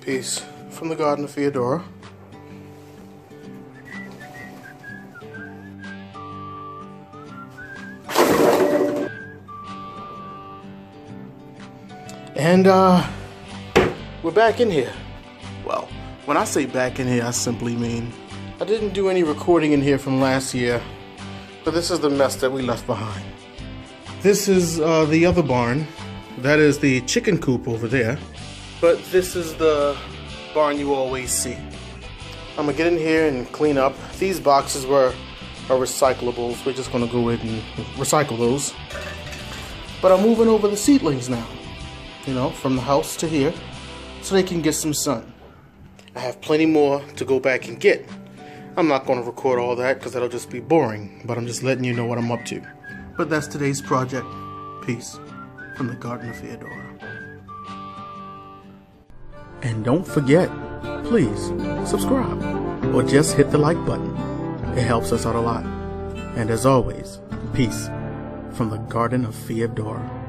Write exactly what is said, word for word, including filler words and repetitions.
piece from the Garden of Feodora. And uh, we're back in here. Well, when I say back in here, I simply mean I didn't do any recording in here from last year, but this is the mess that we left behind. This is uh, the other barn. That is the chicken coop over there. But this is the barn you always see. I'm gonna get in here and clean up. These boxes were are recyclables. We're just gonna go ahead and recycle those. But I'm moving over the seedlings now, you know, from the house to here, so they can get some sun. I have plenty more to go back and get. I'm not gonna record all that because that'll just be boring, but I'm just letting you know what I'm up to. But that's today's project. Peace from the Garden of Feodora. And don't forget, please subscribe or just hit the like button. It helps us out a lot. And as always, peace from the Garden of Feodora.